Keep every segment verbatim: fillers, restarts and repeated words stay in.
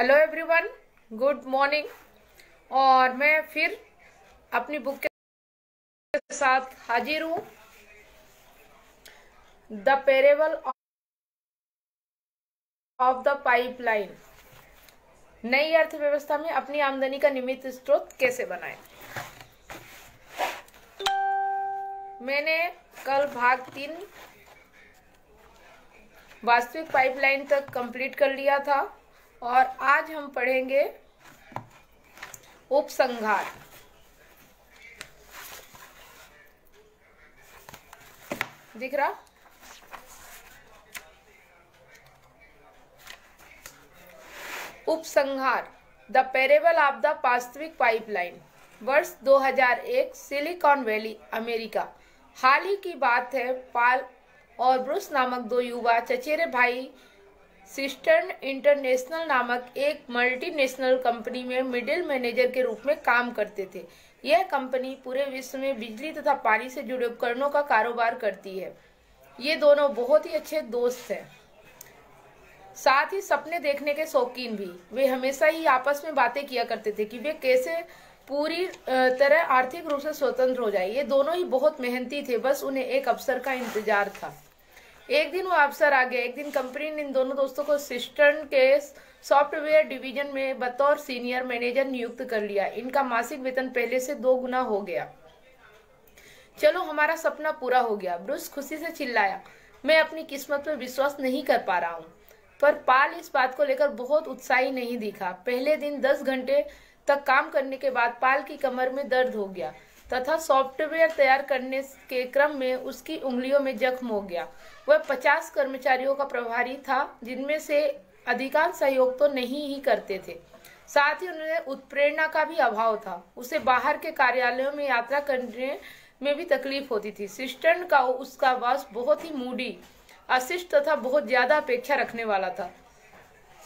Hello everyone, good morning. और मैं फिर अपनी बुक के साथ हाजिर हूँ, the parable of the pipeline. नई अर्थव्यवस्था में अपनी आमदनी का निमित्त स्रोत कैसे बनाएं। मैंने कल भाग तीन वास्तविक पाइपलाइन तक कंप्लीट कर लिया था और आज हम पढ़ेंगे उपसंहार। दिख रहा? उपसंहार, द पैरेबल ऑफ द वास्तविक पाइपलाइन। वर्ष दो हज़ार एक, सिलिकॉन वैली, अमेरिका। हाल ही की बात है, पाल और ब्रूस नामक दो युवा चचेरे भाई सिस्टर्न इंटरनेशनल नामक एक मल्टीनेशनल कंपनी में मिडिल मैनेजर के रूप में काम करते थे। यह कंपनी पूरे विश्व में बिजली तथा पानी से जुड़े उपकरणों का कारोबार करती है। ये दोनों बहुत ही अच्छे दोस्त हैं, साथ ही सपने देखने के शौकीन भी। वे हमेशा ही आपस में बातें किया करते थे कि वे कैसे पूरी तरह आर्थिक रूप से स्वतंत्र हो जाए। ये दोनों ही बहुत मेहनती थे, बस उन्हें एक अवसर का इंतजार था। एक दिन वो अवसर आ गया। एक दिन कंपनी ने इन दोनों दोस्तों को सिस्टर्न के सॉफ्टवेयर डिवीजन में बतौर सीनियर मैनेजर नियुक्त कर लिया। इनका मासिक वेतन पहले से दो गुना हो गया। चलो, हमारा सपना पूरा हो गया, ब्रूस खुशी से चिल्लाया। मैं अपनी किस्मत पर विश्वास नहीं कर पा रहा हूँ। पर पाल इस बात को लेकर बहुत उत्साही नहीं दिखा। पहले दिन दस घंटे तक काम करने के बाद पाल की कमर में दर्द हो गया तथा सॉफ्टवेयर तैयार करने के क्रम में उसकी उंगलियों में जख्म हो गया। वह पचास कर्मचारियों का प्रभारी था, जिनमें से अधिकांश सहयोग तो नहीं ही करते थे। साथ ही उन्हें उत्प्रेरणा का भी अभाव था। उसे बाहर के कार्यालयों में यात्रा करने में भी तकलीफ होती थी। सिस्टर्न का उसका बॉस बहुत ही मूडी, अशिष्ट तथा बहुत ज्यादा अपेक्षा रखने वाला था।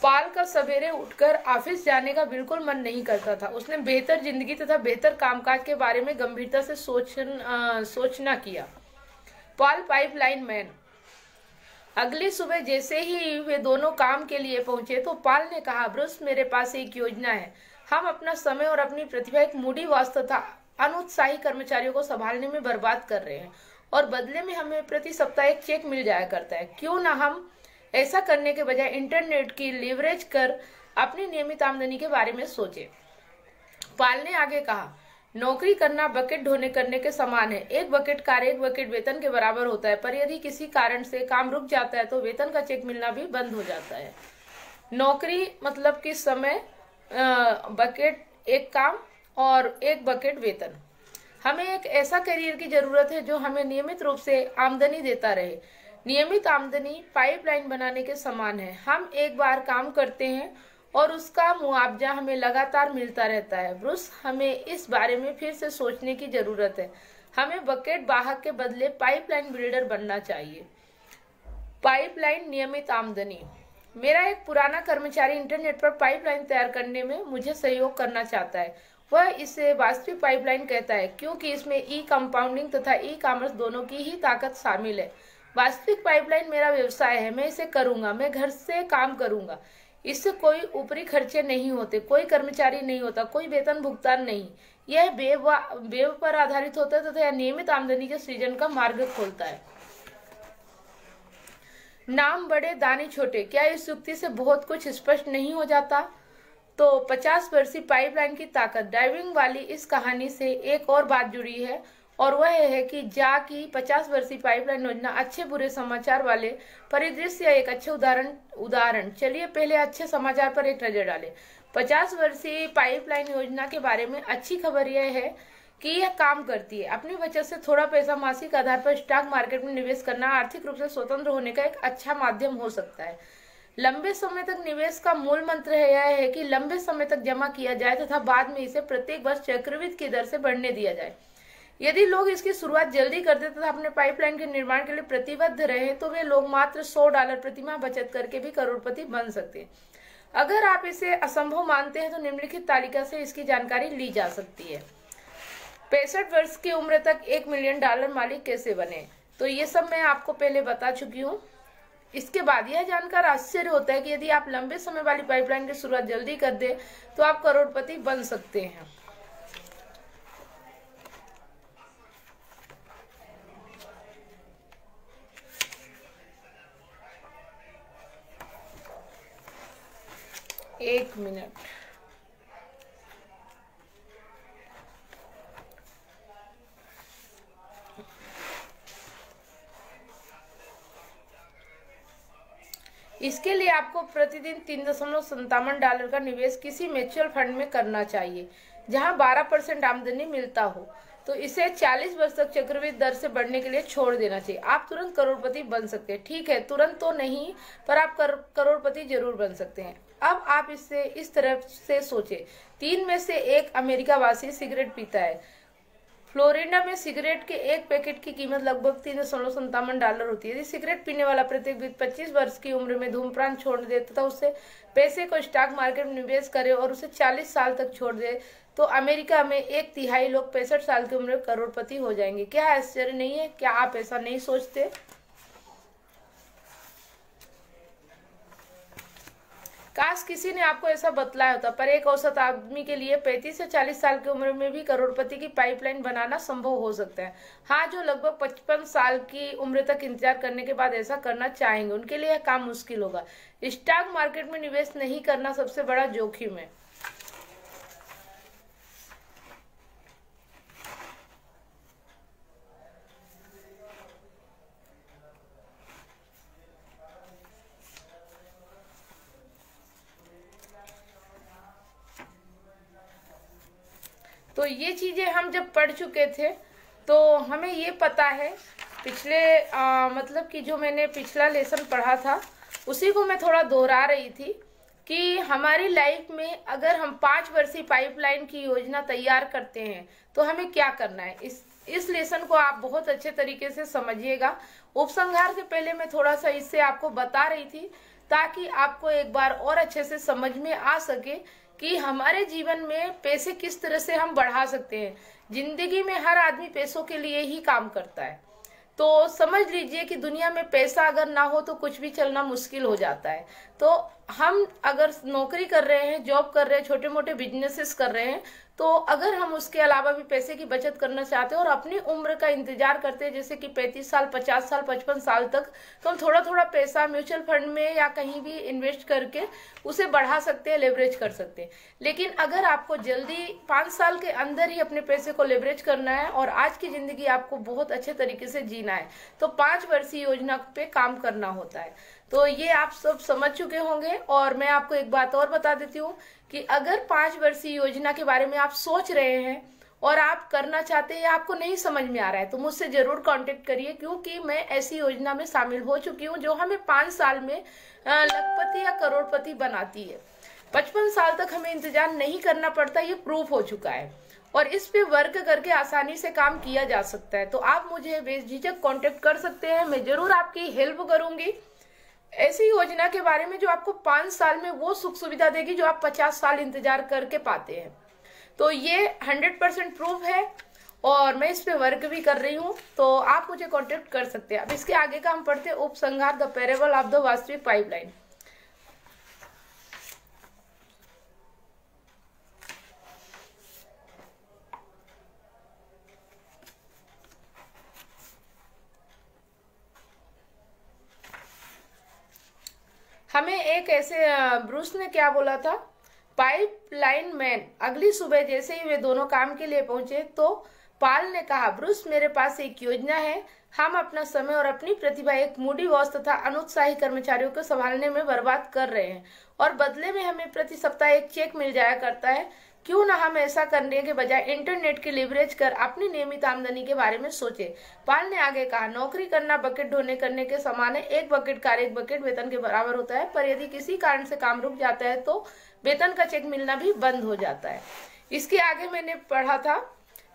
पाल का सवेरे उठकर ऑफिस जाने का बिल्कुल मन नहीं करता था। उसने बेहतर जिंदगी तथा बेहतर कामकाज के बारे में गंभीरता से सोचन, सोचना किया। Paul pipeline man. अगली सुबह जैसे ही वे दोनों काम के लिए पहुंचे तो पाल ने कहा, ब्रूस, मेरे पास एक योजना है। हम अपना समय और अपनी प्रतिभा एक मूडी वास्तव तथा अनुत्साही कर्मचारियों को संभालने में बर्बाद कर रहे हैं और बदले में हमें प्रति सप्ताह एक चेक मिल जाया करता है। क्यों ना हम ऐसा करने के बजाय इंटरनेट की लीवरेज कर अपनी नियमित आमदनी के बारे में सोचे। पाल ने आगे कहा, नौकरी करना बकेट ढोने करने के समान है। एक बकेट कार्य एक बकेट वेतन के बराबर होता है, पर यदि किसी कारण से काम रुक जाता है तो वेतन का चेक मिलना भी बंद हो जाता है। नौकरी मतलब कि समय बकेट एक काम और एक बकेट वेतन। हमें एक ऐसा करियर की जरूरत है जो हमें नियमित रूप से आमदनी देता रहे। नियमित आमदनी पाइपलाइन बनाने के समान है। हम एक बार काम करते हैं और उसका मुआवजा हमें लगातार मिलता रहता है। ब्रूस, हमें इस बारे में फिर से सोचने की जरूरत है। हमें बकेट बाहक के बदले पाइपलाइन बिल्डर बनना चाहिए। पाइपलाइन नियमित आमदनी। मेरा एक पुराना कर्मचारी इंटरनेट पर पाइपलाइन तैयार करने में मुझे सहयोग करना चाहता है। वह इसे वास्तविक पाइपलाइन कहता है क्योंकि इसमें ई कंपाउंडिंग तथा ई कॉमर्स दोनों की ही ताकत शामिल है। वास्तविक पाइपलाइन मेरा व्यवसाय है। मैं इसे करूंगा। मैं घर से काम करूंगा। इससे कोई ऊपरी खर्चे नहीं होते, कोई कर्मचारी नहीं होता, कोई वेतन भुगतान नहीं। यह वेब वेब पर आधारित होता है तथा तो नियमित आमदनी के सृजन का मार्ग खोलता है। नाम बड़े दाने छोटे। क्या इस युक्ति से बहुत कुछ स्पष्ट नहीं हो जाता? तो पचास वर्षीय पाइपलाइन की ताकत। ड्राइविंग वाली इस कहानी से एक और बात जुड़ी है और वह है कि जा की पचास वर्षीय पाइपलाइन योजना अच्छे बुरे समाचार वाले परिदृश्य एक अच्छे उदाहरण उदाहरण चलिए पहले अच्छे समाचार पर एक नजर डालें। पचास वर्षीय पाइपलाइन योजना के बारे में अच्छी खबर यह है कि यह काम करती है। अपनी बचत से थोड़ा पैसा मासिक आधार पर स्टॉक मार्केट में निवेश करना आर्थिक रूप से स्वतंत्र होने का एक अच्छा माध्यम हो सकता है। लंबे समय तक निवेश का मूल मंत्र यह है कि लंबे समय तक जमा किया जाए तथा बाद में इसे प्रत्येक वर्ष चक्रवृद्धि की दर से बढ़ने दिया जाए। यदि लोग इसकी शुरुआत जल्दी करते तथा अपने पाइपलाइन के निर्माण के लिए प्रतिबद्ध रहे तो वे लोग मात्र सौ डॉलर प्रतिमाह बचत करके भी करोड़पति बन सकते हैं। अगर आप इसे असंभव मानते हैं तो निम्नलिखित तालिका से इसकी जानकारी ली जा सकती है। पैंसठ वर्ष की उम्र तक एक मिलियन डॉलर मालिक कैसे बने? तो ये सब मैं आपको पहले बता चुकी हूँ। इसके बाद यह जानकर आश्चर्य होता है कि यदि आप लंबे समय वाली पाइपलाइन की शुरुआत जल्दी कर दें तो आप करोड़पति बन सकते हैं। एक मिनट, इसके लिए आपको प्रतिदिन तीन दशमलव सत्तावन डॉलर का निवेश किसी म्यूचुअल फंड में करना चाहिए जहां बारह परसेंट आमदनी मिलता हो। तो इसे चालीस वर्ष तक चक्रवृद्धि दर से बढ़ने के लिए छोड़ देना चाहिए। आप तुरंत करोड़पति बन सकते हैं। ठीक है, तुरंत तो नहीं, पर आप कर, करोड़पति जरूर बन सकते हैं। अब आप इससे इस तरफ से सोचे, तीन में से एक अमेरिका वासी सिगरेट पीता है। फ्लोरिडा में सिगरेट के एक पैकेट की कीमत लगभग तीन दशमलव सत्तावन डॉलर होती है। यदि सिगरेट पीने वाला प्रत्येक व्यक्ति पच्चीस वर्ष की उम्र में धूम्रपान छोड़ दे तथा उससे पैसे को स्टॉक मार्केट में निवेश करे और उसे चालीस साल तक छोड़ दे तो अमेरिका में एक तिहाई लोग पैंसठ साल की उम्र में करोड़पति हो जाएंगे। क्या आश्चर्य नहीं है? क्या आप ऐसा नहीं सोचते? काश किसी ने आपको ऐसा बतलाया होता, पर एक औसत आदमी के लिए पैंतीस से चालीस साल की उम्र में भी करोड़पति की पाइपलाइन बनाना संभव हो सकता है। हाँ, जो लगभग पचपन साल की उम्र तक इंतजार करने के बाद ऐसा करना चाहेंगे उनके लिए यह काम मुश्किल होगा। स्टॉक मार्केट में निवेश नहीं करना सबसे बड़ा जोखिम है। तो ये चीज़ें हम जब पढ़ चुके थे तो हमें ये पता है। पिछले आ, मतलब कि जो मैंने पिछला लेसन पढ़ा था उसी को मैं थोड़ा दोहरा रही थी कि हमारी लाइफ में अगर हम पाँच वर्षीय पाइपलाइन की योजना तैयार करते हैं तो हमें क्या करना है। इस इस लेसन को आप बहुत अच्छे तरीके से समझिएगा। उपसंहार से पहले मैं थोड़ा सा इससे आपको बता रही थी ताकि आपको एक बार और अच्छे से समझ में आ सके कि हमारे जीवन में पैसे किस तरह से हम बढ़ा सकते हैं। जिंदगी में हर आदमी पैसों के लिए ही काम करता है। तो समझ लीजिए कि दुनिया में पैसा अगर ना हो तो कुछ भी चलना मुश्किल हो जाता है। तो हम अगर नौकरी कर रहे हैं, जॉब कर रहे हैं, छोटे मोटे बिजनेसेस कर रहे हैं, तो अगर हम उसके अलावा भी पैसे की बचत करना चाहते हैं और अपनी उम्र का इंतजार करते हैं, जैसे कि पैंतीस साल, पचास साल, पचपन साल तक, तो हम थोड़ा थोड़ा पैसा म्यूचुअल फंड में या कहीं भी इन्वेस्ट करके उसे बढ़ा सकते हैं, लेवरेज कर सकते हैं। लेकिन अगर आपको जल्दी पाँच साल के अंदर ही अपने पैसे को लेवरेज करना है और आज की जिंदगी आपको बहुत अच्छे तरीके से जीना है तो पाँच वर्षीय योजना पे काम करना होता है। तो ये आप सब समझ चुके होंगे। और मैं आपको एक बात और बता देती हूँ कि अगर पाँच वर्षीय योजना के बारे में आप सोच रहे हैं और आप करना चाहते हैं, आपको नहीं समझ में आ रहा है, तो मुझसे जरूर कांटेक्ट करिए, क्योंकि मैं ऐसी योजना में शामिल हो चुकी हूँ जो हमें पाँच साल में लखपति या करोड़पति बनाती है। पचपन साल तक हमें इंतजार नहीं करना पड़ता, ये प्रूफ हो चुका है और इस पे वर्क करके आसानी से काम किया जा सकता है। तो आप मुझे बेझिझक कांटेक्ट कर सकते हैं, मैं जरूर आपकी हेल्प करूंगी ऐसी योजना के बारे में जो आपको पाँच साल में वो सुख सुविधा देगी जो आप पचास साल इंतजार करके पाते हैं। तो ये हंड्रेड परसेंट प्रूफ है और मैं इस पे वर्क भी कर रही हूँ। तो आप मुझे कांटेक्ट कर सकते हैं। अब इसके आगे का हम पढ़ते हैं उपसंहार, द पैरेबल ऑफ द वास्तविक पाइपलाइन। हमें एक ऐसे ब्रूस ने क्या बोला था, पाइपलाइन मैन। अगली सुबह जैसे ही वे दोनों काम के लिए पहुंचे तो पाल ने कहा, ब्रूस मेरे पास एक योजना है। हम अपना समय और अपनी प्रतिभा एक मूडी बॉस तथा अनुत्साही कर्मचारियों को संभालने में बर्बाद कर रहे हैं और बदले में हमें प्रति सप्ताह एक चेक मिल जाया करता है। क्यों ना हम ऐसा करने के बजाय इंटरनेट के लिवरेज कर अपनी नियमित आमदनी के बारे में सोचे। पाल ने आगे कहा, नौकरी करना बकेट ढोने करने के समान है। एक बकेट कार्य एक बकेट वेतन के बराबर होता है, पर यदि किसी कारण से काम रुक जाता है तो वेतन का चेक मिलना भी बंद हो जाता है। इसके आगे मैंने पढ़ा था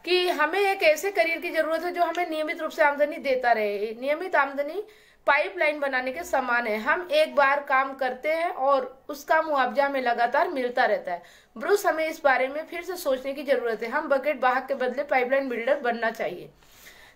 कि हमें एक ऐसे करियर की जरूरत है जो हमें नियमित रूप से आमदनी देता रहे। नियमित आमदनी पाइपलाइन बनाने के समान है। हम एक बार काम करते हैं और उसका मुआवजा हमें लगातार मिलता रहता है। ब्रूस, हमें इस बारे में फिर से सोचने की जरूरत है। हम बकेट वाहक के बदले पाइपलाइन बिल्डर बनना चाहिए।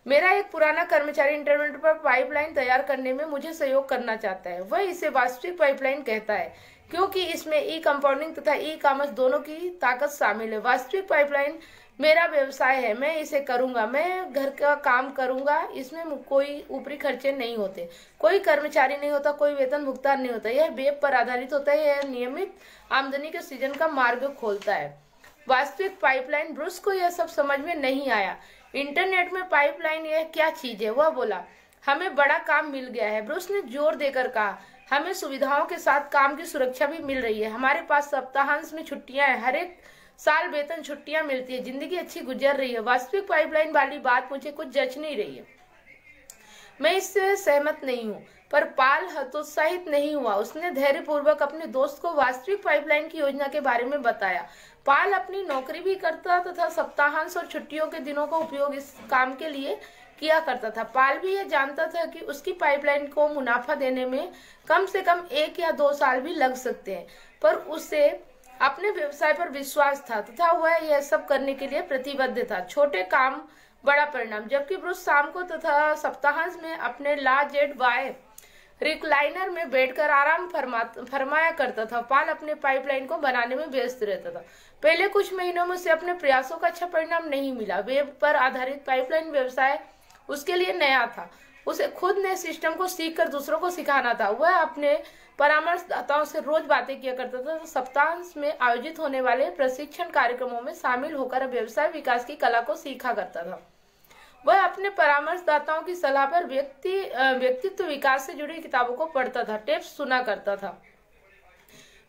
मेरा एक पुराना कर्मचारी इंटरनेट पर पाइपलाइन तैयार करने में मुझे सहयोग करना चाहता है। वह इसे वास्तविक पाइपलाइन कहता है क्योंकि इसमें ई कंपाउंडिंग तथा ई कॉमर्स दोनों की ताकत शामिल है। वास्तविक पाइपलाइन मेरा व्यवसाय है, मैं इसे करूंगा, मैं घर का काम करूंगा। इसमें कोई ऊपरी खर्चे नहीं होते, कोई कर्मचारी नहीं होता, कोई वेतन भुगतान नहीं होता। यह वेब पर आधारित होता है। यह नियमित आमदनी के सीजन का मार्ग खोलता है। वास्तविक पाइपलाइन, ब्रूस को यह सब समझ में नहीं आया। इंटरनेट में पाइपलाइन यह क्या चीज है? वह बोला, हमें बड़ा काम मिल गया है। ब्रूस ने जोर देकर कहा, हमें सुविधाओं के साथ काम की सुरक्षा भी मिल रही है। हमारे पास सप्ताहांत में छुट्टियां हैं, हर एक साल वेतन छुट्टियां मिलती है, जिंदगी अच्छी गुजर रही है। वास्तविक पाइपलाइन वाली बात मुझे कुछ जच नहीं रही है, मैं इससे सहमत नहीं हूँ। पर पाल हतोत्साहित नहीं हुआ। उसने धैर्यपूर्वक अपने दोस्त को वास्तविक पाइपलाइन की योजना के बारे में बताया। पाल अपनी नौकरी भी करता तथा सप्ताहांत और छुट्टियों के दिनों का उपयोग इस काम के लिए किया करता था। पाल भी यह जानता था कि उसकी पाइपलाइन को मुनाफा देने में कम से कम एक या दो साल भी लग सकते हैं, पर उसे अपने व्यवसाय पर विश्वास था तथा वह यह सब करने के लिए प्रतिबद्ध था। छोटे काम बड़ा परिणाम। जबकि ब्रूस शाम को तथा सप्ताहांत में अपने ला जेट वाई रिक्लाइनर में बैठकर आराम फरमा फरमाया करता था। पाल अपने पाइपलाइन को बनाने में व्यस्त रहता था। पहले कुछ महीनों में उसे अपने प्रयासों का अच्छा परिणाम नहीं मिला। वेब पर आधारित पाइपलाइन व्यवसाय उसके लिए नया था। उसे खुद ने सिस्टम को सीखकर दूसरों को सिखाना था। वह अपने परामर्शदाताओं से रोज बातें किया करता था। तो सप्ताहांत में आयोजित होने वाले प्रशिक्षण कार्यक्रमों में शामिल होकर व्यवसाय विकास की कला को सीखा करता था। वह अपने परामर्शदाताओं की सलाह पर व्यक्ति व्यक्तित्व विकास से जुड़ी किताबों को पढ़ता था, टिप्स सुना करता था।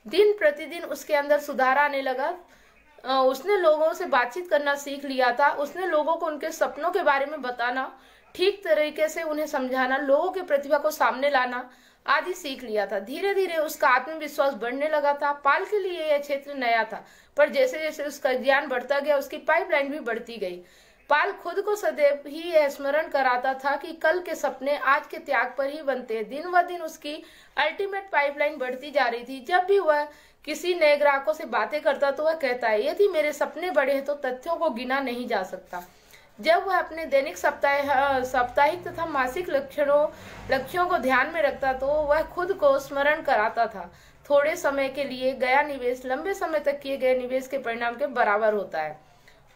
दिन प्रतिदिन उसके अंदर सुधार आने लगा। उसने लोगों से बातचीत करना सीख लिया था। उसने लोगों को उनके सपनों के बारे में बताना, ठीक तरीके से उन्हें समझाना, लोगों की प्रतिभा को सामने लाना आदि सीख लिया था। धीरे धीरे उसका आत्मविश्वास बढ़ने लगा था। पाल के लिए यह क्षेत्र नया था, पर जैसे जैसे उसका ज्ञान बढ़ता गया, उसकी पाइपलाइन भी बढ़ती गई। पाल खुद को सदैव ही यह स्मरण कराता था कि कल के सपने आज के त्याग पर ही बनते हैं। दिन ब दिन उसकी अल्टीमेट पाइपलाइन बढ़ती जा रही थी। जब भी वह किसी नए ग्राहकों से बातें करता तो वह कहता है, यदि मेरे सपने बड़े हैं तो तथ्यों को गिना नहीं जा सकता। जब वह अपने दैनिक सप्ताह साप्ताहिक तथा मासिक लक्षणों लक्ष्यों को ध्यान में रखता तो वह खुद को स्मरण कराता था, थोड़े समय के लिए गया निवेश लंबे समय तक किए गए निवेश के परिणाम के बराबर होता है।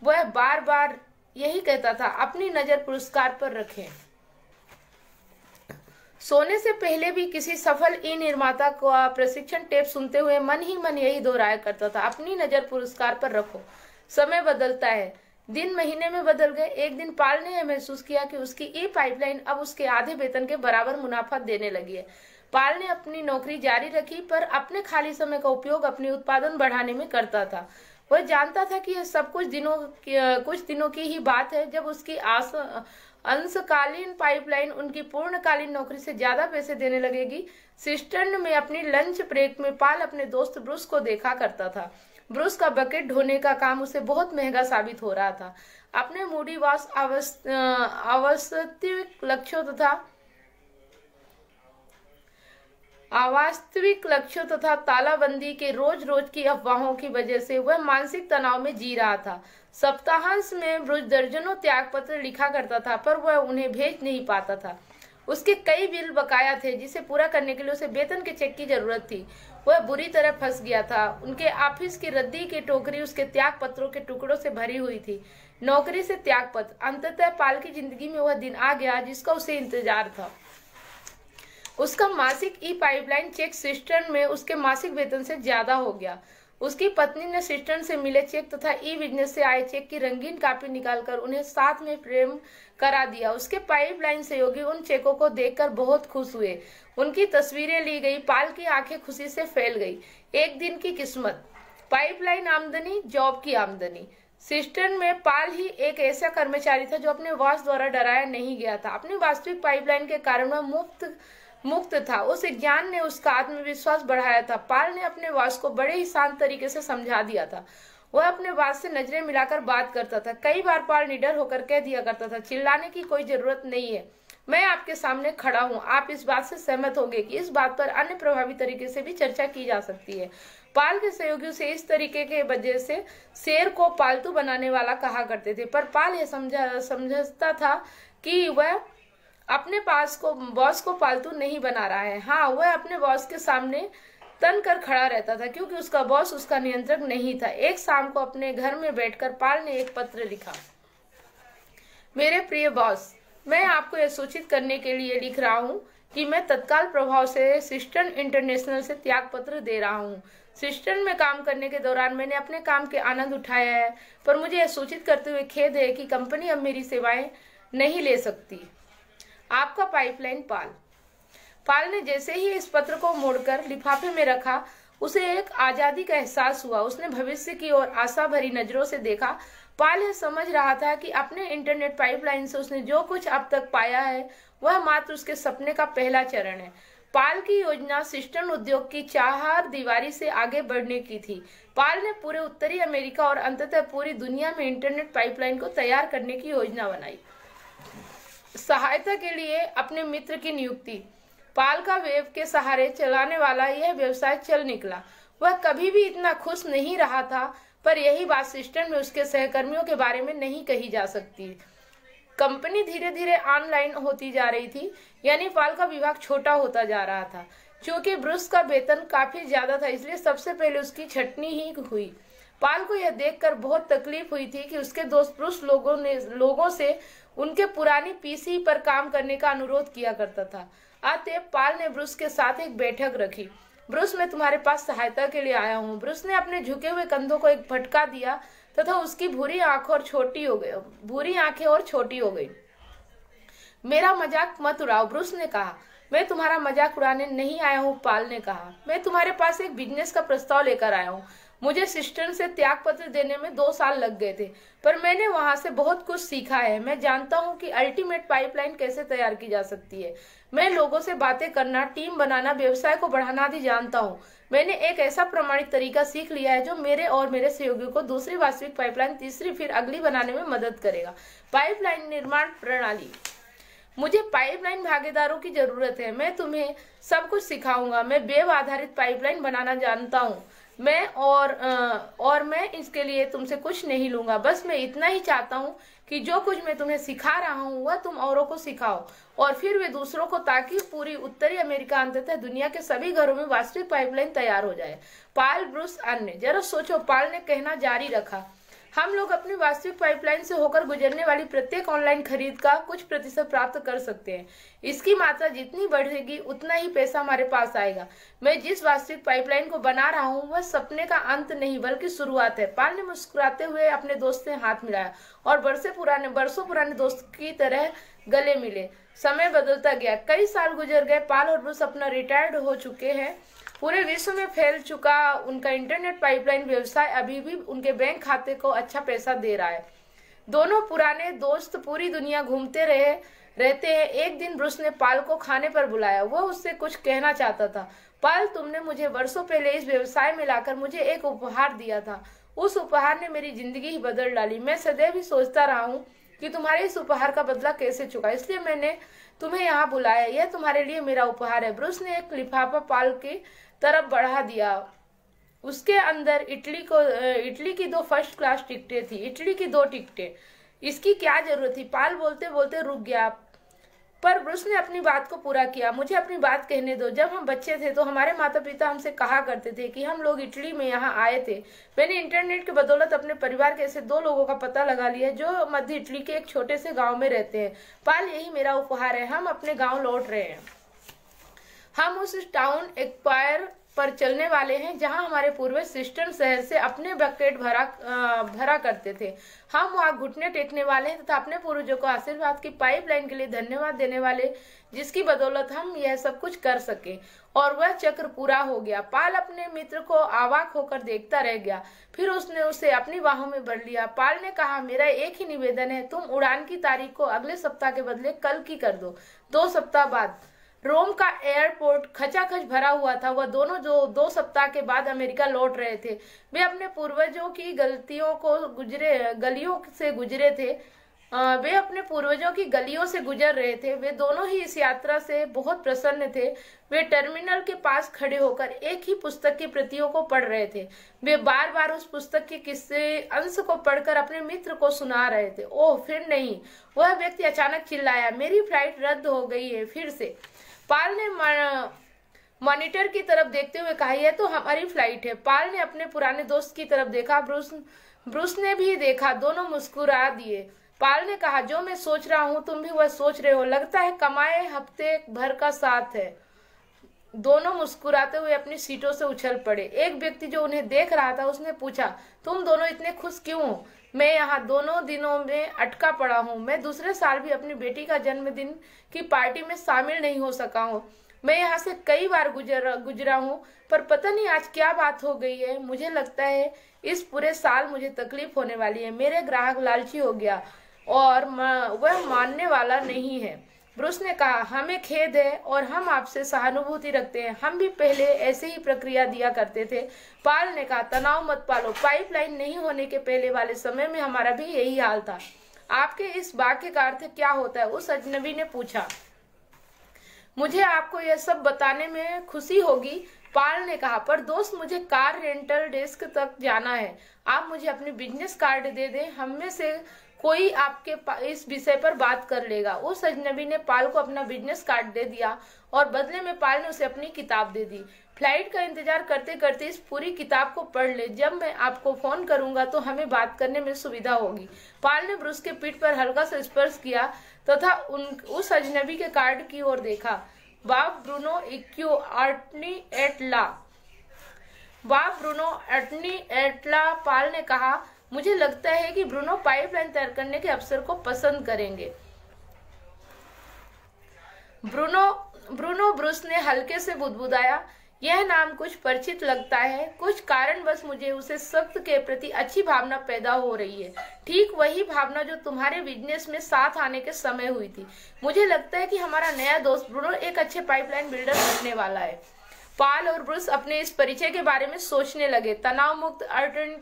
वह बार बार यही कहता था, अपनी नजर पुरस्कार पर रखें। सोने से पहले भी किसी सफल ई निर्माता को प्रशिक्षण टेप सुनते हुए मन ही मन यही दोहराया करता था, अपनी नजर पुरस्कार पर रखो। समय बदलता है, दिन महीने में बदल गए। एक दिन पाल ने यह महसूस किया कि उसकी ई पाइपलाइन अब उसके आधे वेतन के बराबर मुनाफा देने लगी है। पाल ने अपनी नौकरी जारी रखी, पर अपने खाली समय का उपयोग अपने उत्पादन बढ़ाने में करता था। वह जानता था कि यह सब कुछ दिनों कुछ दिनों की ही बात है, जब उसकी अंशकालीन पाइपलाइन उनकी पूर्णकालीन नौकरी से ज्यादा पैसे देने लगेगी। सिस्टर्न में अपनी लंच ब्रेक में पाल अपने दोस्त ब्रूस को देखा करता था। ब्रूस का बकेट ढोने का काम उसे बहुत महंगा साबित हो रहा था। अपने मूडी वास अवास्तविक लक्ष्यों तथा अवास्तविक लक्ष्यों तथा तालाबंदी के रोज रोज की अफवाहों की वजह से वह मानसिक तनाव में जी रहा था। सप्ताहांत में ब्रूस दर्जनों त्यागपत्र लिखा करता था, पर वह उन्हें भेज नहीं पाता था। उसके कई बिल बकाया थे, जिसे पूरा करने के लिए उसे वेतन के चेक की जरूरत थी। वह बुरी तरह फंस गया था। उनके ऑफिस की रद्दी की टोकरी उसके त्याग पत्रों के टुकड़ों से भरी हुई थी। नौकरी से त्याग पत्र। अंततः पाल की जिंदगी में वह दिन आ गया जिसका उसे इंतजार था। उसका मासिक ई पाइपलाइन चेक सिस्टर्न में उसके मासिक वेतन से ज्यादा हो गया। उसकी पत्नी ने सिस्टर्न से मिले चेक तथा ई बिजनेस से आए चेक की रंगीन कापी निकालकर उन्हें साथ में फ्रेम करा दिया। उसके पाइपलाइन सहयोगी उन चेकों को देखकर बहुत खुश हुए। उनकी तस्वीरें ली गई। पाल की आंखें खुशी से फैल गई। एक दिन की किस्मत, पाइपलाइन आमदनी, जॉब की आमदनी। सिस्टर्न में पाल ही एक ऐसा कर्मचारी था जो अपने बॉस द्वारा डराया नहीं गया था। अपनी वास्तविक पाइपलाइन के कारण वह मुफ्त मुक्त था। उस ज्ञान ने उसका आत्मविश्वास बढ़ाया था। पाल ने अपने बॉस को बड़े ही शांत तरीके से समझा दिया था। वह अपने बॉस से नजरें मिलाकर बात करता था। कई बार पाल निडर होकर कह दिया करता था, चिल्लाने की कोई जरूरत नहीं है, मैं आपके सामने खड़ा हूँ। आप इस बात से सहमत होंगे कि इस बात पर अन्य प्रभावी तरीके से भी चर्चा की जा सकती है। पाल के सहयोगियों से इस तरीके के वजह से शेर को पालतू बनाने वाला कहा करते थे, पर पाल यह समझा समझता था कि वह अपने पास को बॉस को पालतू नहीं बना रहा है। हाँ, वह अपने बॉस के सामने तन कर खड़ा रहता था क्योंकि उसका बॉस उसका नियंत्रक नहीं था। एक शाम को अपने घर में बैठकर पाल ने एक पत्र लिखा। मेरे प्रिय बॉस, मैं आपको यह सूचित करने के लिए लिख रहा हूँ कि मैं तत्काल प्रभाव से सिस्टर्न इंटरनेशनल से त्याग पत्र दे रहा हूँ। सिस्टर्न में काम करने के दौरान मैंने अपने काम के आनंद उठाया है, पर मुझे यह सूचित करते हुए खेद है कि कंपनी अब मेरी सेवाएं नहीं ले सकती। आपका पाइपलाइन पाल। पाल ने जैसे ही इस पत्र को मोड़कर लिफाफे में रखा, उसे एक आजादी का एहसास हुआ। उसने भविष्य की ओर आशा भरी नजरों से देखा। पाल यह समझ रहा था कि अपने इंटरनेट पाइपलाइन से उसने जो कुछ अब तक पाया है वह मात्र उसके सपने का पहला चरण है। पाल की योजना सिस्टर्न उद्योग की चार दीवारी से आगे बढ़ने की थी। पाल ने पूरे उत्तरी अमेरिका और अंततः पूरी दुनिया में इंटरनेट पाइपलाइन को तैयार करने की योजना बनाई। सहायता के लिए अपने मित्र की नियुक्ति। पाल का वेब के सहारे चलाने वाला यह व्यवसाय चल निकला। वह कभी भी इतना खुश नहीं रहा था, पर यही बात सिस्टर्न में उसके सहकर्मियों के बारे में नहीं कही जा सकती। कंपनी धीरे धीरे ऑनलाइन होती जा रही थी, यानी पाल का विभाग छोटा होता जा रहा था। चूंकि ब्रूस का वेतन काफी ज्यादा था, इसलिए सबसे पहले उसकी छटनी ही हुई। पाल को यह देखकर बहुत तकलीफ हुई थी कि उसके दोस्त ब्रूस लोगों ने लोगों से उनके पुरानी पीसी पर काम करने का अनुरोध किया करता था। अतः पाल ने ब्रूस के साथ एक बैठक रखी। ब्रूस, मैं तुम्हारे पास सहायता के लिए आया हूँ। ब्रूस ने अपने झुके हुए कंधों को एक फटका दिया तथा उसकी भूरी आंखें और छोटी हो गई भूरी आंखें और छोटी हो गई। मेरा मजाक मत उड़ाओ, ब्रूस ने कहा। मैं तुम्हारा मजाक उड़ाने नहीं आया हूँ, पाल ने कहा। मैं तुम्हारे पास एक बिजनेस का प्रस्ताव लेकर आया हूँ। मुझे सिस्टर्न से त्याग पत्र देने में दो साल लग गए थे, पर मैंने वहां से बहुत कुछ सीखा है। मैं जानता हूं कि अल्टीमेट पाइपलाइन कैसे तैयार की जा सकती है। मैं लोगों से बातें करना, टीम बनाना, व्यवसाय को बढ़ाना आदि जानता हूं। मैंने एक ऐसा प्रमाणित तरीका सीख लिया है जो मेरे और मेरे सहयोगियों को दूसरी वास्तविक पाइपलाइन, तीसरी, फिर अगली बनाने में मदद करेगा। पाइपलाइन निर्माण प्रणाली। मुझे पाइपलाइन भागीदारों की जरूरत है। मैं तुम्हें सब कुछ सिखाऊंगा। मैं वेब आधारित पाइपलाइन बनाना जानता हूँ। मैं और और मैं इसके लिए तुमसे कुछ नहीं लूंगा। बस मैं इतना ही चाहता हूँ कि जो कुछ मैं तुम्हें सिखा रहा हूँ वह तुम औरों को सिखाओ और फिर वे दूसरों को, ताकि पूरी उत्तरी अमेरिका, अंततः दुनिया के सभी घरों में वास्तविक पाइपलाइन तैयार हो जाए। पाल, ब्रूस, अन्य। जरा सोचो, पाल ने कहना जारी रखा। हम लोग अपनी वास्तविक पाइपलाइन से होकर गुजरने वाली प्रत्येक ऑनलाइन खरीद का कुछ प्रतिशत प्राप्त कर सकते हैं। इसकी मात्रा जितनी बढ़ेगी उतना ही पैसा हमारे पास आएगा। मैं जिस वास्तविक पाइपलाइन को बना रहा हूँ वह सपने का अंत नहीं बल्कि शुरुआत है। पाल ने मुस्कुराते हुए अपने दोस्त से हाथ मिलाया और बरसों पुराने बरसों पुराने दोस्त की तरह गले मिले। समय बदलता गया, कई साल गुजर गए। पाल और ब्रूस अपना रिटायर्ड हो चुके हैं। पूरे विश्व में फैल चुका उनका इंटरनेट पाइपलाइन व्यवसाय अभी भी उनके बैंक खाते को अच्छा पैसा दे रहा है। दोनों पुराने दोस्त पूरी दुनिया घूमते रहे रहते हैं। एक दिन ब्रूस ने पाल को खाने पर बुलाया। वह उससे कुछ कहना चाहता था। पाल, तुमने मुझे वर्षों पहले इस व्यवसाय में लाकर मुझे एक उपहार दिया था। उस उपहार ने मेरी जिंदगी ही बदल डाली। मैं सदैव ही सोचता रहा हूँ कि तुम्हारे इस उपहार का बदला कैसे चुका, इसलिए मैंने तुम्हें यहाँ बुलाया। यह तुम्हारे लिए मेरा उपहार है। ब्रूस ने एक लिफाफा पाल की तरफ बढ़ा दिया। उसके अंदर इटली को इटली की दो फर्स्ट क्लास टिकटें थी। इटली की दो टिकटें, इसकी क्या जरूरत थी? पाल बोलते बोलते रुक गया, पर ब्रूस ने अपनी बात को पूरा किया। मुझे अपनी बात कहने दो। जब हम बच्चे थे तो हमारे माता पिता हमसे कहा करते थे कि हम लोग इटली में यहाँ आए थे। मैंने इंटरनेट के बदौलत अपने परिवार के ऐसे दो लोगों का पता लगा लिया जो मध्य इटली के एक छोटे से गाँव में रहते हैं। पाल, यही मेरा उपहार है। हम अपने गाँव लौट रहे हैं। हम उस टाउन एक्वायर पर चलने वाले हैं जहां हमारे पूर्वज सिस्टर्न शहर से अपने बकेट भरा भरा करते थे। हम वहां घुटने टेकने वाले हैं तथा अपने पूर्वजों को आशीर्वाद की पाइपलाइन के लिए धन्यवाद देने वाले, जिसकी बदौलत हम यह सब कुछ कर सके। और वह चक्र पूरा हो गया। पाल अपने मित्र को आवाक होकर देखता रह गया। फिर उसने उसे अपनी बाहों में भर लिया। पाल ने कहा, मेरा एक ही निवेदन है, तुम उड़ान की तारीख को अगले सप्ताह के बदले कल की कर दो। दो सप्ताह बाद। रोम का एयरपोर्ट खचाखच भरा हुआ था। वह दोनों जो दो सप्ताह के बाद अमेरिका लौट रहे थे। वे अपने पूर्वजों की गलतियों को गुजरे गलियों से गुजरे थे। वे अपने पूर्वजों की गलियों से गुजर रहे थे। वे दोनों ही इस यात्रा से बहुत प्रसन्न थे। वे टर्मिनल के पास खड़े होकर एक ही पुस्तक की प्रतियों को पढ़ रहे थे। वे बार बार उस पुस्तक के किसी अंश को पढ़कर अपने मित्र को सुना रहे थे। ओह, फिर नहीं! वह व्यक्ति अचानक चिल्लाया, मेरी फ्लाइट रद्द हो गई है। फिर से पाल ने मॉनिटर की तरफ देखते हुए कहा, यह तो हमारी फ्लाइट है। पाल ने अपने पुराने दोस्त की तरफ देखा। ब्रूस ब्रूस ने भी देखा। दोनों मुस्कुरा दिए। पाल ने कहा, जो मैं सोच रहा हूँ तुम भी वह सोच रहे हो। लगता है कमाए हफ्ते भर का साथ है। दोनों मुस्कुराते हुए अपनी सीटों से उछल पड़े। एक व्यक्ति जो उन्हें देख रहा था उसने पूछा, तुम दोनों इतने खुश क्यों हो? मैं यहाँ दोनों दिनों में अटका पड़ा हूँ। मैं दूसरे साल भी अपनी बेटी का जन्मदिन की पार्टी में शामिल नहीं हो सका हूँ। मैं यहाँ से कई बार गुजर गुजरा हूँ, पर पता नहीं आज क्या बात हो गई है। मुझे लगता है इस पूरे साल मुझे तकलीफ होने वाली है। मेरे ग्राहक लालची हो गया और वह मानने वाला नहीं है। ब्रूस ने कहा, हमें खेद है और हम आपसे सहानुभूति रखते हैं। हम भी पहले ऐसे ही प्रक्रिया दिया करते थे। पाल ने कहा, तनाव मत पालो। पाइपलाइन नहीं होने के पहले वाले समय में हमारा भी यही हाल था। आपके इस वाक्य का अर्थ क्या होता है? उस अजनबी ने पूछा। मुझे आपको यह सब बताने में खुशी होगी, पाल ने कहा, पर दोस्त मुझे कार रेंटल डेस्क तक जाना है। आप मुझे अपनी बिजनेस कार्ड दे दें। हम में से कोई आपके इस विषय पर बात कर लेगा। उस अजनबी ने पाल को अपना बिजनेस कार्ड दे दिया और बदले में पाल ने उसे अपनी किताब दे दी। फ्लाइट का इंतजार करते करते इस पूरी किताब को पढ़ ले। जब मैं आपको फोन करूंगा तो हमें बात करने में सुविधा होगी। पाल ने ब्रूस के पीठ पर हल्का सा स्पर्श किया तथा उन उस अजनबी के कार्ड की ओर देखा। बाब ब्रूनो इक्यू आर्टनी एटला बाब ब्रूनो आर्टनी एटला पाल ने कहा, मुझे लगता है कि ब्रूनो पाइपलाइन तैयार करने के अवसर को पसंद करेंगे। ब्रूनो ब्रूनो ब्रूस ने हल्के से बुदबुदाया। यह नाम कुछ परिचित लगता है। कुछ कारणवश मुझे उसे सख्त के प्रति अच्छी भावना पैदा हो रही है, ठीक वही भावना जो तुम्हारे बिजनेस में साथ आने के समय हुई थी। मुझे लगता है कि हमारा नया दोस्त ब्रूनो एक अच्छे पाइपलाइन बिल्डर बनने वाला है। पाल और ब्रूस अपने इस परिचय के बारे में सोचने लगे। तनाव मुक्त अर्टन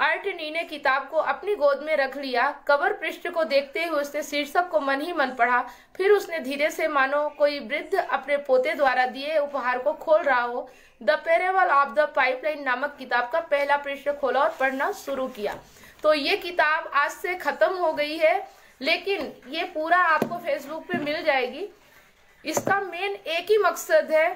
आर्टनी ने किताब को अपनी गोद में रख लिया। कवर पृष्ठ को देखते हुए उसने शीर्षक को मन ही मन पढ़ा। फिर उसने धीरे से, मानो कोई वृद्ध अपने पोते द्वारा दिए उपहार को खोल रहा हो, the parable of the pipeline नामक किताब का पहला पृष्ठ खोला और पढ़ना शुरू किया। तो ये किताब आज से खत्म हो गई है, लेकिन ये पूरा आपको फेसबुक पे मिल जाएगी। इसका मेन एक ही मकसद है,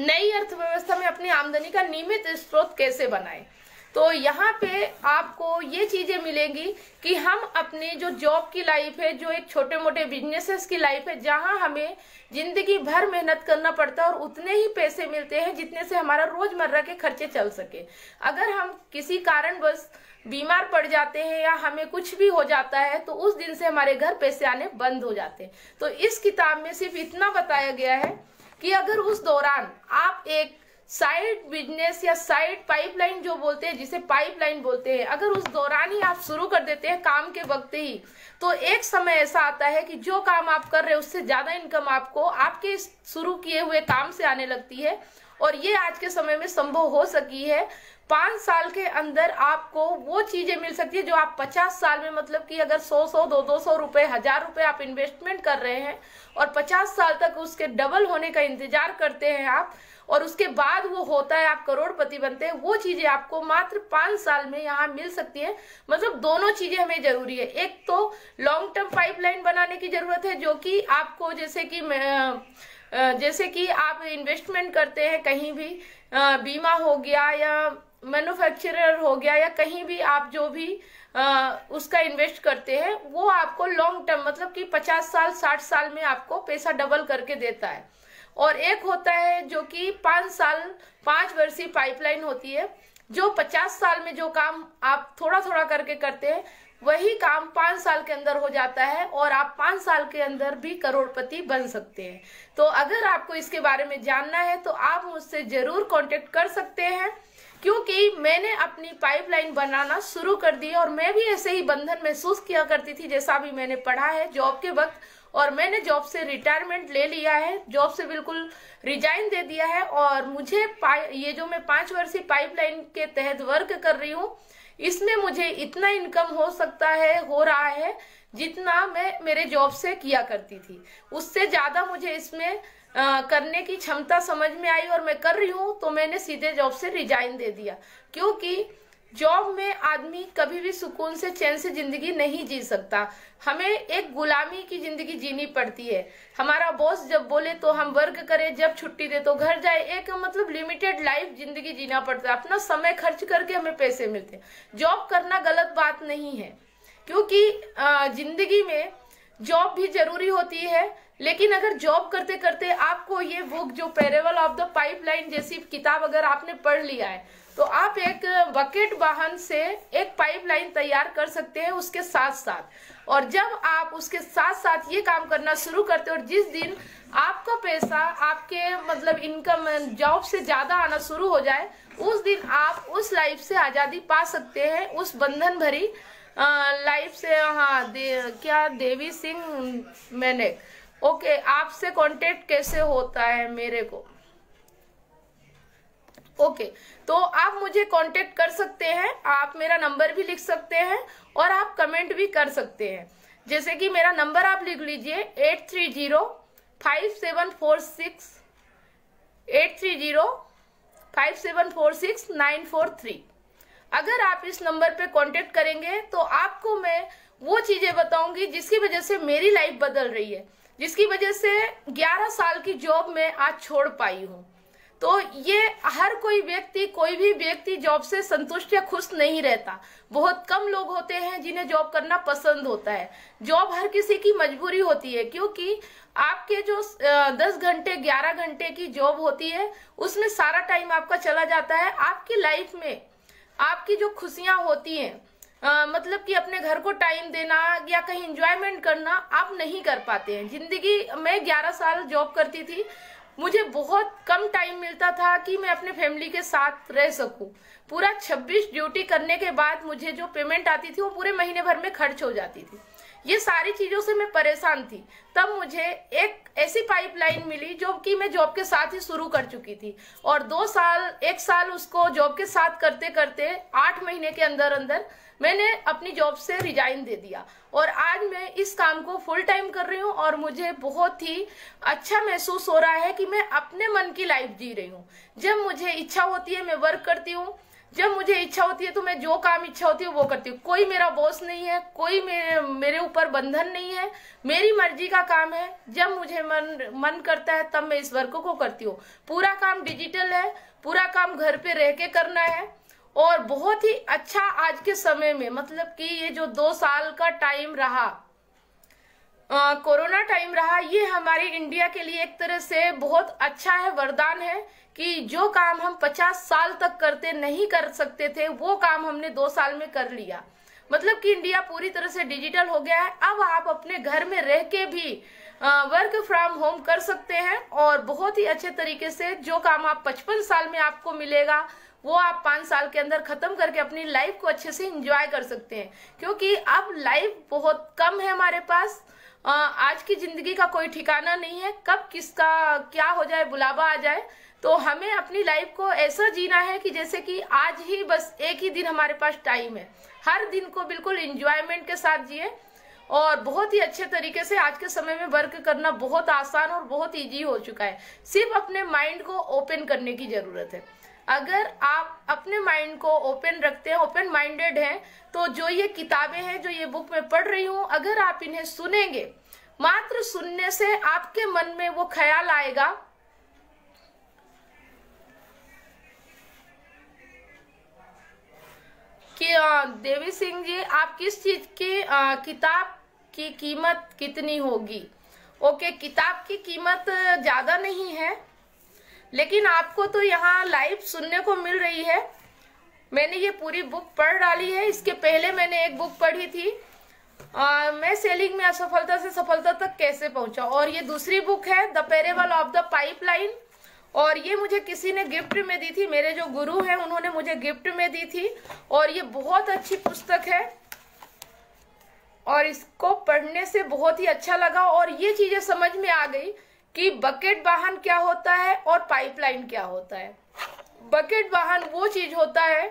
नई अर्थव्यवस्था में अपनी आमदनी का नियमित स्रोत कैसे बनाए। तो यहाँ पे आपको ये चीजें मिलेंगी कि हम अपने जो जॉब की लाइफ है, जो एक छोटे मोटे बिजनेसेस की लाइफ है, जहाँ हमें जिंदगी भर मेहनत करना पड़ता है और उतने ही पैसे मिलते हैं जितने से हमारा रोजमर्रा के खर्चे चल सके। अगर हम किसी कारणवश बीमार पड़ जाते हैं या हमें कुछ भी हो जाता है तो उस दिन से हमारे घर पैसे आने बंद हो जाते हैं। तो इस किताब में सिर्फ इतना बताया गया है कि अगर उस दौरान आप एक साइड बिजनेस या साइड पाइपलाइन, जो बोलते हैं जिसे पाइपलाइन बोलते हैं, अगर उस दौरान ही आप शुरू कर देते हैं काम के वक्त ही, तो एक समय ऐसा आता है कि जो काम आप कर रहे हैं उससे ज्यादा इनकम आपको आपके शुरू किए हुए काम से आने लगती है। और ये आज के समय में संभव हो सकी है। पाँच साल के अंदर आपको वो चीजें मिल सकती है जो आप पचास साल में, मतलब कि अगर सौ सौ दो दो सौ रुपए हजार रुपए आप इन्वेस्टमेंट कर रहे हैं और पचास साल तक उसके डबल होने का इंतजार करते हैं आप, और उसके बाद वो होता है, आप करोड़पति बनते हैं। वो चीजें आपको मात्र पाँच साल में यहाँ मिल सकती है। मतलब दोनों चीजें हमें जरूरी है। एक तो लॉन्ग टर्म पाइपलाइन बनाने की जरूरत है, जो कि आपको जैसे कि जैसे कि आप इन्वेस्टमेंट करते हैं कहीं भी, बीमा हो गया या मैन्युफैक्चरर हो गया या कहीं भी आप जो भी आ, उसका इन्वेस्ट करते हैं, वो आपको लॉन्ग टर्म, मतलब कि पचास साल साठ साल में आपको पैसा डबल करके देता है। और एक होता है जो कि पाँच साल पाँच वर्षीय पाइपलाइन होती है, जो पचास साल में जो काम आप थोड़ा थोड़ा करके करते हैं वही काम पाँच साल के अंदर हो जाता है और आप पाँच साल के अंदर भी करोड़पति बन सकते हैं। तो अगर आपको इसके बारे में जानना है तो आप मुझसे ज़रूर कॉन्टेक्ट कर सकते हैं, क्योंकि मैंने अपनी पाइपलाइन बनाना शुरू कर दी और मैं भी ऐसे ही बंधन महसूस किया करती थी जैसा भी मैंने पढ़ा है जॉब के वक्त। और मैंने जॉब से रिटायरमेंट ले लिया है, जॉब से बिल्कुल रिजाइन दे दिया है। और मुझे ये जो मैं पाँच वर्षीय पाइपलाइन के तहत वर्क कर रही हूँ, इसमें मुझे इतना इनकम हो सकता है, हो रहा है जितना मैं मेरे जॉब से किया करती थी, उससे ज़्यादा मुझे इसमें आ, करने की क्षमता समझ में आई और मैं कर रही हूँ। तो मैंने सीधे जॉब से रिजाइन दे दिया, क्योंकि जॉब में आदमी कभी भी सुकून से चैन से जिंदगी नहीं जी सकता, हमें एक गुलामी की जिंदगी जीनी पड़ती है। हमारा बॉस जब बोले तो हम वर्क करें, जब छुट्टी दे तो घर जाए, एक मतलब लिमिटेड लाइफ जिंदगी जीना पड़ता है। अपना समय खर्च करके हमें पैसे मिलते हैं। जॉब करना गलत बात नहीं है, क्योंकि जिंदगी में जॉब भी जरूरी होती है, लेकिन अगर जॉब करते करते आपको ये बुक जो पैरेबल ऑफ द पाइपलाइन जैसी किताब अगर आपने पढ़ लिया है, तो आप एक बकेट वाहन से एक पाइपलाइन तैयार कर सकते हैं उसके साथ साथ। और जब आप उसके साथ साथ ये काम करना शुरू करते हो, और जिस दिन आपका पैसा आपके मतलब इनकम जॉब से ज़्यादा आना शुरू हो जाए, उस दिन आप उस लाइफ से आज़ादी पा सकते हैं, उस बंधन भरी लाइफ से। हाँ, दे, क्या देवी सिंह मैंने ओके आपसे कांटेक्ट कैसे होता है मेरे को? ओके okay, तो आप मुझे कांटेक्ट कर सकते हैं, आप मेरा नंबर भी लिख सकते हैं और आप कमेंट भी कर सकते हैं। जैसे कि मेरा नंबर आप लिख लीजिए eight three zero five seven four six, eight three zero five seven four six nine four three. अगर आप इस नंबर पे कांटेक्ट करेंगे तो आपको मैं वो चीज़ें बताऊंगी जिसकी वजह से मेरी लाइफ बदल रही है, जिसकी वजह से ग्यारह साल की जॉब मैं आज छोड़ पाई हूँ। तो ये हर कोई व्यक्ति, कोई भी व्यक्ति जॉब से संतुष्ट या खुश नहीं रहता। बहुत कम लोग होते हैं जिन्हें जॉब करना पसंद होता है। जॉब हर किसी की मजबूरी होती है, क्योंकि आपके जो दस घंटे ग्यारह घंटे की जॉब होती है, उसमें सारा टाइम आपका चला जाता है। आपकी लाइफ में आपकी जो खुशियां होती हैं, आ, मतलब कि अपने घर को टाइम देना या कहीं एंजॉयमेंट करना, आप नहीं कर पाते हैं। जिंदगी में ग्यारह साल जॉब करती थी, मुझे बहुत कम टाइम मिलता था कि मैं अपने फैमिली के साथ रह सकूं। पूरा छब्बीस ड्यूटी करने के बाद मुझे जो पेमेंट आती थी वो पूरे महीने भर में खर्च हो जाती थी। ये सारी चीज़ों से मैं परेशान थी। तब मुझे एक ऐसी पाइपलाइन मिली जो कि मैं जॉब के साथ ही शुरू कर चुकी थी, और दो साल एक साल उसको जॉब के साथ करते करते आठ महीने के अंदर अंदर मैंने अपनी जॉब से रिजाइन दे दिया। और आज मैं इस काम को फुल टाइम कर रही हूँ और मुझे बहुत ही अच्छा महसूस हो रहा है कि मैं अपने मन की लाइफ जी रही हूँ। जब मुझे इच्छा होती है मैं वर्क करती हूँ, जब मुझे इच्छा होती है तो मैं जो काम इच्छा होती है वो करती हूँ। कोई मेरा बॉस नहीं है, कोई मेरे मेरे ऊपर बंधन नहीं है, मेरी मर्जी का काम है। जब मुझे मन मन करता है तब मैं इस वर्क को करती हूँ। पूरा काम डिजिटल है, पूरा काम घर पे रह के करना है, और बहुत ही अच्छा आज के समय में, मतलब कि ये जो दो साल का टाइम रहा, कोरोना टाइम रहा, ये हमारे इंडिया के लिए एक तरह से बहुत अच्छा है, वरदान है कि जो काम हम पचास साल तक करते नहीं कर सकते थे, वो काम हमने दो साल में कर लिया। मतलब कि इंडिया पूरी तरह से डिजिटल हो गया है। अब आप अपने घर में रह के भी वर्क फ्रॉम होम कर सकते हैं, और बहुत ही अच्छे तरीके से जो काम आप पचपन साल में आपको मिलेगा वो आप पाँच साल के अंदर खत्म करके अपनी लाइफ को अच्छे से इंजॉय कर सकते हैं। क्योंकि अब लाइफ बहुत कम है हमारे पास, आज की जिंदगी का कोई ठिकाना नहीं है, कब किसका क्या हो जाए, बुलावा आ जाए। तो हमें अपनी लाइफ को ऐसा जीना है कि जैसे कि आज ही, बस एक ही दिन हमारे पास टाइम है, हर दिन को बिल्कुल एंजॉयमेंट के साथ जिए। और बहुत ही अच्छे तरीके से आज के समय में वर्क करना बहुत आसान और बहुत ईजी हो चुका है। सिर्फ अपने माइंड को ओपन करने की जरूरत है। अगर आप अपने माइंड को ओपन रखते हैं, ओपन माइंडेड हैं, तो जो ये किताबें हैं, जो ये बुक मैं पढ़ रही हूँ, अगर आप इन्हें सुनेंगे, मात्र सुनने से आपके मन में वो ख्याल आएगा, कि देवी सिंह जी आप किस चीज की आ, किताब की कीमत कितनी होगी? ओके, किताब की कीमत ज्यादा नहीं है, लेकिन आपको तो यहाँ लाइव सुनने को मिल रही है। मैंने ये पूरी बुक पढ़ डाली है। इसके पहले मैंने एक बुक पढ़ी थी, आ, मैं सेलिंग में असफलता से सफलता तक कैसे पहुंचा, और ये दूसरी बुक है the parable of the pipeline, और ये मुझे किसी ने गिफ्ट में दी थी। मेरे जो गुरु हैं उन्होंने मुझे गिफ्ट में दी थी, और ये बहुत अच्छी पुस्तक है। और इसको पढ़ने से बहुत ही अच्छा लगा और ये चीजें समझ में आ गई कि बकेट वाहन क्या होता है और पाइपलाइन क्या होता है। बकेट वाहन वो चीज होता है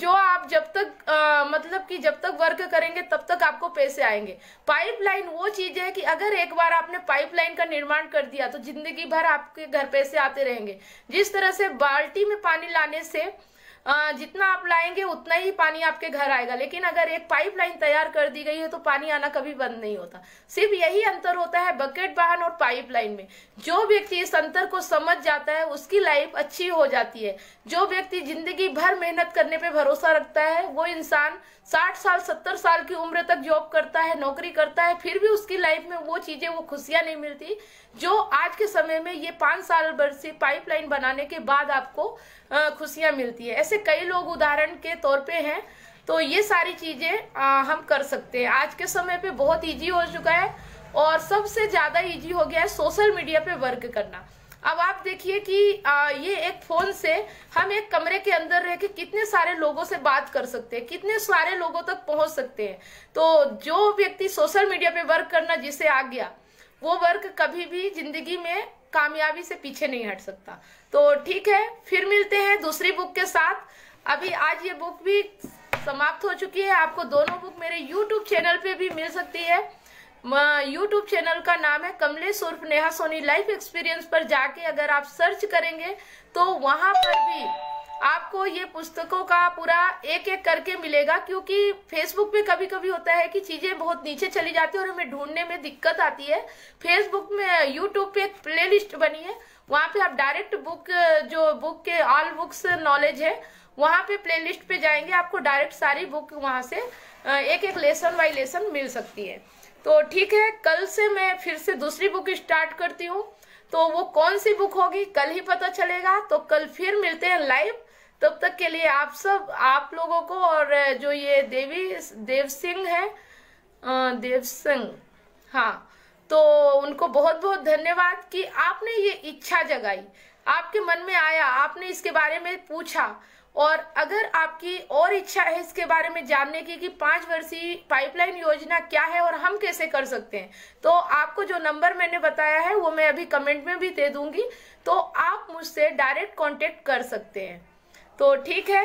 जो आप जब तक आ, मतलब कि जब तक वर्क करेंगे तब तक आपको पैसे आएंगे। पाइपलाइन वो चीज है कि अगर एक बार आपने पाइपलाइन का निर्माण कर दिया तो जिंदगी भर आपके घर पैसे आते रहेंगे। जिस तरह से बाल्टी में पानी लाने से आ, जितना आप लाएंगे उतना ही पानी आपके घर आएगा, लेकिन अगर एक पाइपलाइन तैयार कर दी गई है तो पानी आना कभी बंद नहीं होता। सिर्फ यही अंतर होता है बकेट वाहन और पाइपलाइन में। जो व्यक्ति इस अंतर को समझ जाता है उसकी लाइफ अच्छी हो जाती है। जो व्यक्ति जिंदगी भर मेहनत करने पे भरोसा रखता है वो इंसान साठ साल सत्तर साल की उम्र तक जॉब करता है, नौकरी करता है, फिर भी उसकी लाइफ में वो चीजें वो खुशियां नहीं मिलती जो आज के समय में ये पांच साल भर से पाइपलाइन बनाने के बाद आपको खुशियां मिलती है। ऐसे कई लोग उदाहरण के तौर पे हैं। तो ये सारी चीजें हम कर सकते हैं। आज के समय पे बहुत इजी हो चुका है और सबसे ज्यादा इजी हो गया है सोशल मीडिया पे वर्क करना। अब आप देखिए कि ये एक फोन से हम एक कमरे के अंदर रह के कितने सारे लोगों से बात कर सकते हैं, कितने सारे लोगों तक पहुंच सकते हैं। तो जो व्यक्ति सोशल मीडिया पे वर्क करना जिसे आ गया वो वर्क कभी भी जिंदगी में कामयाबी से पीछे नहीं हट सकता। तो ठीक है, फिर मिलते हैं दूसरी बुक के साथ। अभी आज ये बुक भी समाप्त हो चुकी है। आपको दोनों बुक मेरे YouTube चैनल पे भी मिल सकती है। YouTube चैनल का नाम है कमलेश सोनी लाइफ एक्सपीरियंस, पर जाके अगर आप सर्च करेंगे तो वहां पर भी आपको ये पुस्तकों का पूरा एक एक करके मिलेगा, क्योंकि फेसबुक पे कभी कभी होता है कि चीजें बहुत नीचे चली जाती है और हमें ढूंढने में दिक्कत आती है। फेसबुक में यूट्यूब पे एक प्ले लिस्ट बनी है, वहां पे आप डायरेक्ट बुक जो बुक के ऑल बुक्स नॉलेज है वहां पे प्ले लिस्ट पे जाएंगे, आपको डायरेक्ट सारी बुक वहां से एक एक लेसन बाई लेसन मिल सकती है। तो ठीक है, कल से मैं फिर से दूसरी बुक स्टार्ट करती हूँ। तो वो कौन सी बुक होगी कल ही पता चलेगा। तो कल फिर मिलते हैं लाइव। तब तक के लिए आप सब आप लोगों को और जो ये देवी देव सिंह है देव सिंह हाँ तो उनको बहुत बहुत धन्यवाद कि आपने ये इच्छा जगाई, आपके मन में आया, आपने इसके बारे में पूछा। और अगर आपकी और इच्छा है इसके बारे में जानने की कि पाँच वर्षीय पाइपलाइन योजना क्या है और हम कैसे कर सकते हैं, तो आपको जो नंबर मैंने बताया है वो मैं अभी कमेंट में भी दे दूंगी, तो आप मुझसे डायरेक्ट कॉन्टेक्ट कर सकते हैं। तो ठीक है।